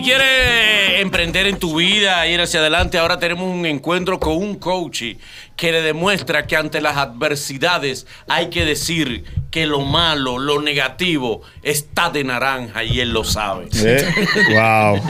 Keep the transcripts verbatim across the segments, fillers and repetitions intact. Si quieres emprender en tu vida, ir hacia adelante, ahora tenemos un encuentro con un coach que le demuestra que ante las adversidades hay que decir que lo malo, lo negativo, está de naranja y él lo sabe. ¿Eh? ¡Wow!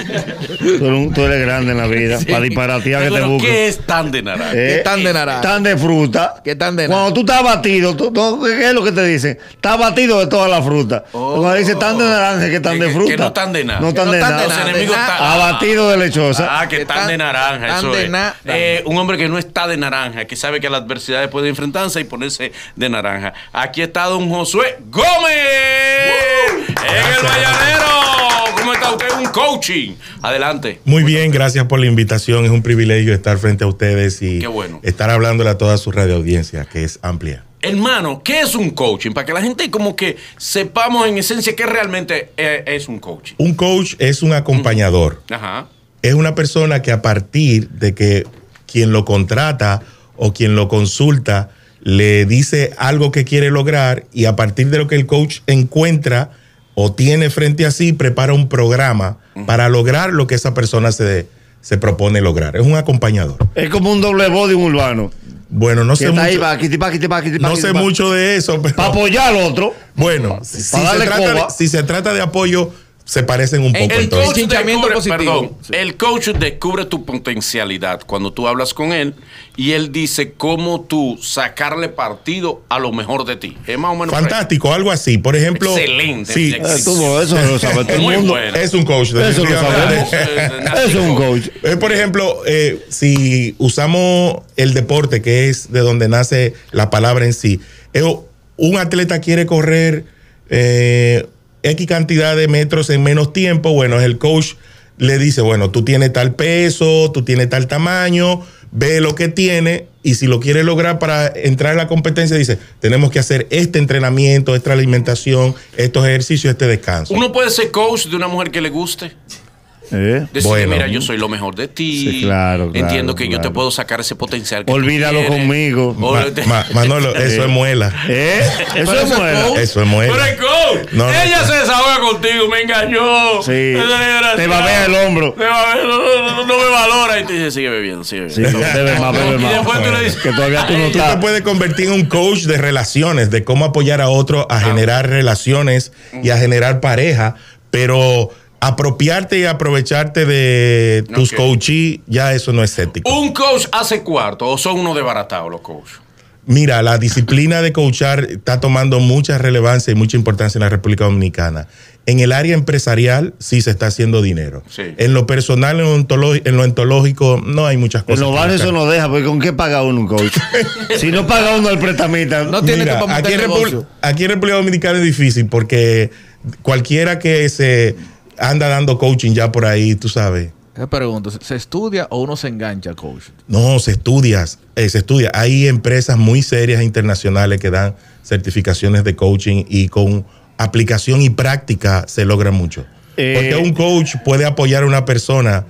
Tú, tú eres grande en la vida. Sí. Para disparatía que te busques. ¿Qué es tan de naranja? ¿Eh? ¿Qué es tan de naranja? Tan de fruta. ¿Qué tan de naranja? Cuando tú estás batido, tú, tú, ¿qué es lo que te dicen? Estás batido de toda la fruta. Oh. Cuando dicen tan de naranja, que tan de fruta. Que no tan de nada. No tan de nada. Los enemigos están... Abatido de lechosa. Ah, que tan de naranja, eso es. Eh, un hombre que no está de naranja, que sabe que las adversidades pueden enfrentarse y ponerse de naranja. Aquí está don Josué Gómez, ¡wow!, en el Vallanero. ¿Cómo está usted? Un coaching. Adelante. Muy bien, bueno, gracias por la invitación. Es un privilegio estar frente a ustedes y bueno, estar hablándole a toda su radioaudiencia, que es amplia. Hermano, ¿qué es un coaching? Para que la gente como que sepamos en esencia qué realmente es un coaching. Un coach es un acompañador. Uh-huh. Ajá. Es una persona que a partir de que quien lo contrata o quien lo consulta le dice algo que quiere lograr y a partir de lo que el coach encuentra o tiene frente a sí, prepara un programa uh-huh. para lograr lo que esa persona se, se propone lograr. Es un acompañador. Es como un doble body urbano. Bueno, no sé mucho. Ahí, paquiti, paquiti, paquiti, no paquiti, sé paquiti. mucho de eso. Pero... Para apoyar al otro. Bueno, pa, si, se trata de, si se trata de apoyo, se parecen un el, poco. El coach, descubre, perdón, sí. el coach descubre tu potencialidad cuando tú hablas con él y él dice cómo tú sacarle partido a lo mejor de ti. Es más o menos fantástico, frente. algo así. Por ejemplo, excelente. Sí. Eh, todo eso lo sabe todo el mundo. Bueno. Es un coach. Eso lo sabemos. Es un coach. Eh, por ejemplo, eh, si usamos el deporte, que es de donde nace la palabra en sí, eh, un atleta quiere correr eh, X cantidad de metros en menos tiempo, bueno, el coach le dice, bueno, tú tienes tal peso, tú tienes tal tamaño, ve lo que tiene y si lo quieres lograr para entrar a la competencia, dice, tenemos que hacer este entrenamiento, esta alimentación, estos ejercicios, este descanso. ¿Uno puede ser coach de una mujer que le guste? ¿Eh? Decir, bueno, mira, yo soy lo mejor de ti. Sí, claro, claro, entiendo que claro. yo te puedo sacar ese potencial. Que olvídalo conmigo. Ma, ma, Manolo, eso es muela. ¿Eh? Eso es muela. Eso es muela. Pero el coach, no, ella no, se desahoga no. contigo, me engañó. Sí. Te va a ver el hombro. Te va a ver, no, no, no me valora. Y te dice, sigue bebiendo, sigue bebiendo. Sí, bebe más, bebe más. Y después tú le dices, que todavía tú no estás. Tú te puedes convertir en un coach de relaciones, de cómo apoyar a otro a ah. generar relaciones y a generar pareja, pero apropiarte y aprovecharte de tus okay. coachees, ya eso no es ético. ¿Un coach hace cuarto o son unos desbaratados los coaches? Mira, la disciplina de coachar está tomando mucha relevancia y mucha importancia en la República Dominicana. En el área empresarial sí se está haciendo dinero. Sí. En lo personal, en, en lo entológico, no hay muchas cosas. En los bares eso no deja, porque ¿con qué paga uno un coach? Si no paga uno el prestamita, no tiene que pagar el negocio. Aquí en República Dominicana es difícil porque cualquiera que se... anda dando coaching ya por ahí, tú sabes. Te pregunto, ¿se estudia o uno se engancha, coach? No, se estudia, eh, se estudia. Hay empresas muy serias internacionales que dan certificaciones de coaching y con aplicación y práctica se logra mucho. Eh, Porque un coach puede apoyar a una persona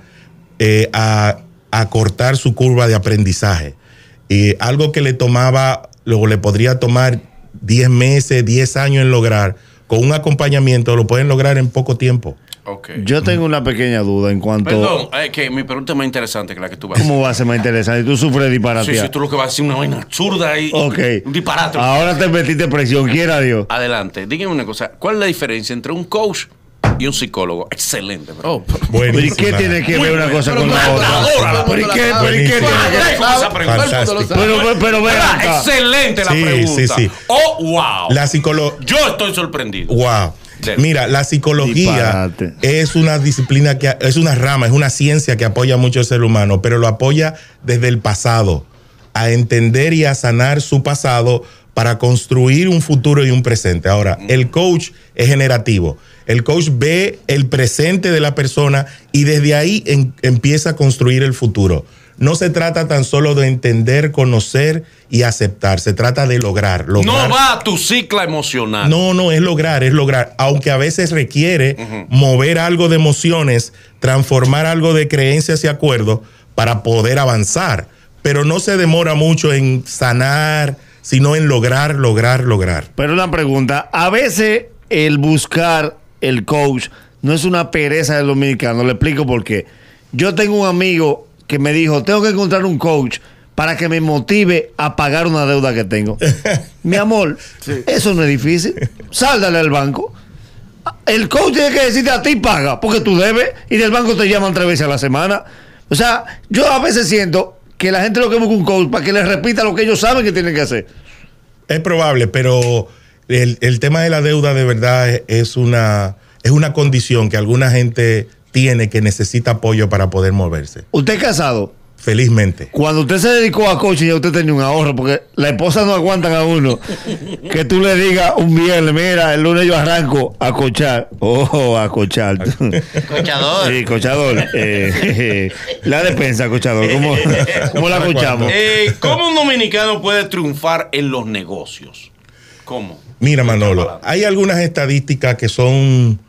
eh, a, a cortar su curva de aprendizaje. Eh, algo que le tomaba, luego le podría tomar diez meses, diez años en lograr, con un acompañamiento lo pueden lograr en poco tiempo. Okay. Yo tengo una pequeña duda en cuanto... Perdón, es que mi pregunta es más interesante que la que tú vas a hacer. ¿Cómo va a ser más interesante? Tú sufres de disparate. Sí, sí, tú lo que vas a hacer es una vaina absurda y okay. un disparate. Ahora te metiste presión, quiera Dios. Adelante, dígame una cosa. ¿Cuál es la diferencia entre un coach y un psicólogo? Excelente. Oh, bueno. ¿Y qué tiene que ver una cosa con la otra? ¿Por qué? ¿Por qué tiene que ver? Pero, pero vean. Excelente la pregunta. Sí, sí. Oh, wow. La psicolo... Yo estoy sorprendido. Wow. Mira, la psicología Disparate. es una disciplina, que es una rama, es una ciencia que apoya mucho al ser humano, pero lo apoya desde el pasado, a entender y a sanar su pasado para construir un futuro y un presente. Ahora, el coach es generativo. El coach ve el presente de la persona y desde ahí en, empieza a construir el futuro. No se trata tan solo de entender, conocer y aceptar. Se trata de lograr. lograr. No va a tu cicla emocional. No, no, es lograr, es lograr. Aunque a veces requiere uh-huh. mover algo de emociones, transformar algo de creencias y acuerdos para poder avanzar. Pero no se demora mucho en sanar, sino en lograr, lograr, lograr. Pero una pregunta. A veces el buscar el coach no es una pereza del dominicano. Le explico por qué. Yo tengo un amigo que me dijo, tengo que encontrar un coach para que me motive a pagar una deuda que tengo. Mi amor, sí. Eso no es difícil. Sáldale al banco. El coach tiene que decirte a ti paga, porque tú debes, y del banco te llaman tres veces a la semana. O sea, yo a veces siento que la gente lo que busca un coach para que les repita lo que ellos saben que tienen que hacer. Es probable, pero el, el tema de la deuda de verdad es, es, una, es una condición que alguna gente tiene que necesita apoyo para poder moverse. ¿Usted es casado? Felizmente. Cuando usted se dedicó a coaching ya usted tenía un ahorro, porque la esposa no aguantan a uno que tú le digas un viernes, mira, el lunes yo arranco a coachar. Oh, a coachar. Cochador. Sí, cochador. Eh, eh, la despensa, cochador. ¿Cómo, cómo la cochamos? Eh, ¿Cómo un dominicano puede triunfar en los negocios? ¿Cómo? Mira, Manolo, hay algunas estadísticas que son,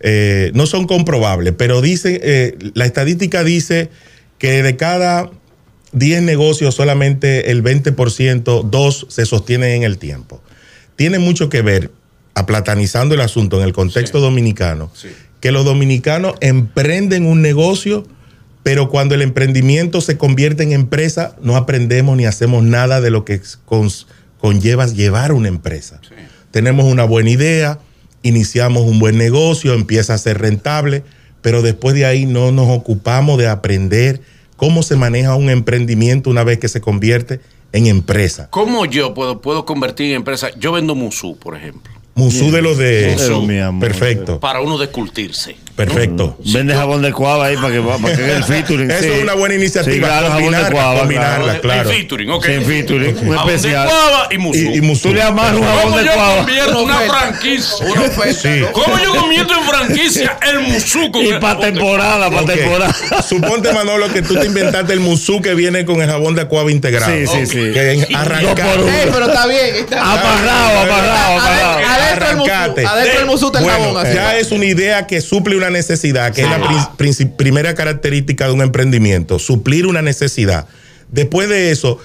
eh, no son comprobables, pero dice, eh, la estadística dice que de cada diez negocios solamente el veinte por ciento, dos se sostienen en el tiempo. Tiene mucho que ver, aplatanizando el asunto en el contexto sí. dominicano, sí. que los dominicanos emprenden un negocio, pero cuando el emprendimiento se convierte en empresa, no aprendemos ni hacemos nada de lo que conlleva llevar una empresa. Sí. Tenemos una buena idea, iniciamos un buen negocio, empieza a ser rentable, pero después de ahí no nos ocupamos de aprender cómo se maneja un emprendimiento una vez que se convierte en empresa. ¿Cómo yo puedo, puedo convertir en empresa? Yo vendo musú, por ejemplo. Musú de los de... Musú, mi amor. Perfecto. Para uno descultirse. Perfecto. Mm. Vende jabón de cuava ahí para que, para que el featuring. Eso sí. Es una buena iniciativa. Sí, claro, combinar, jabón de cuava. Combinarla, claro. El featuring, ok. Sin featuring. Okay. Jabón especial. De cuava y musú. Y, y musú. Tú le amas un jabón de cuava. ¿Cómo yo convierto una franquicia? Una fecha, sí. ¿Cómo yo convierto en franquicia el musú? Con y para temporada, para okay. temporada. Suponte, Manolo, que tú te inventaste el musú que viene con el jabón de cuava integrado. Sí, sí, sí. Que arrancado. Sí, pero está bien. Amarrado, amarrado, amarrado. Arrancate. Adentro el musú, te bueno, jabón. Ya es una idea que suple una necesidad, que sí. es la pr primera característica de un emprendimiento, suplir una necesidad. Después de eso,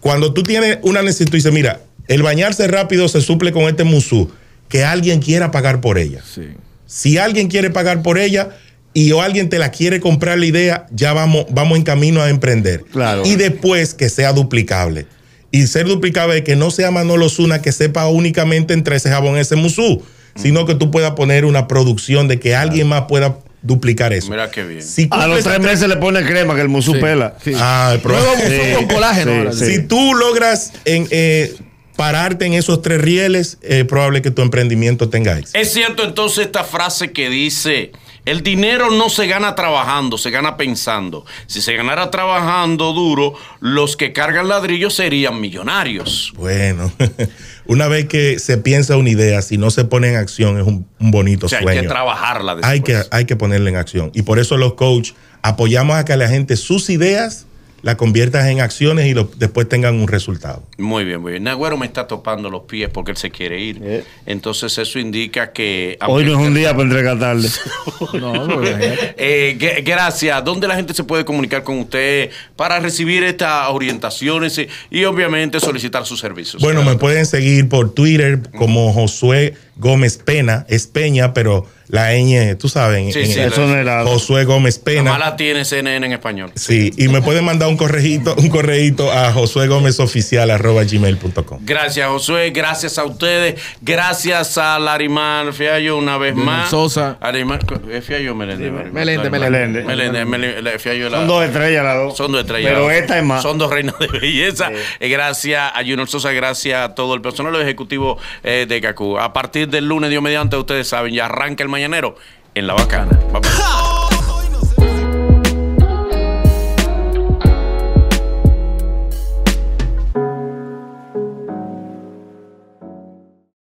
cuando tú tienes una necesidad, tú dices, mira, el bañarse rápido se suple con este musú, que alguien quiera pagar por ella. Sí. Si alguien quiere pagar por ella y o alguien te la quiere comprar la idea, ya vamos, vamos en camino a emprender. Claro. Y después que sea duplicable. Y ser duplicable es que no sea Manolo Zuna que sepa únicamente entre ese jabón ese musú, sino que tú puedas poner una producción de que claro. alguien más pueda duplicar eso. Mira qué bien. Si a los tres meses le pone crema que el musú sí, pela. Sí. Ah, el nuevo musú sí, con colágeno. Sí, sí. Si tú logras en, eh, pararte en esos tres rieles, es eh, probable que tu emprendimiento tenga éxito. Es cierto entonces esta frase que dice, el dinero no se gana trabajando, se gana pensando. Si se ganara trabajando duro, los que cargan ladrillos serían millonarios. Bueno, una vez que se piensa una idea, si no se pone en acción, es un, un bonito o sea, sueño. Hay que trabajarla después. Hay que, hay que ponerla en acción. Y por eso los coaches apoyamos a que la gente sus ideas la conviertas en acciones y lo, después tengan un resultado. Muy bien, muy bien. Naguero me está topando los pies porque él se quiere ir. ¿Eh? Entonces eso indica que... Hoy no es un día para entregarle. No, no, eh, gracias. ¿Dónde la gente se puede comunicar con usted para recibir estas orientaciones y, y obviamente solicitar sus servicios? Bueno, ¿verdad? Me pueden seguir por Twitter como Josué Gómez Peña, es Peña, pero... La ñ, tú sabes, sí, en, sí, Josué Gómez Pena. Además la tiene C N N en español. Sí, y me pueden mandar un correíto, un correíto a josué gómez oficial arroba gmail punto com. Gracias, Josué. Gracias a ustedes. Gracias a Larimar Fiallo una vez más. Sosa. Larimar, Fiallo Melende. Melende, Melende. Melende, Fiallo. Son dos estrellas las dos. Son dos estrellas. Pero esta es más. Son dos reinas de belleza. Sí. Gracias a Junior Sosa, gracias a todo el personal ejecutivo eh, de C A C U. A partir del lunes, Dios mediante, ustedes saben, ya arranca el mañanero en La Bacana. Vamos.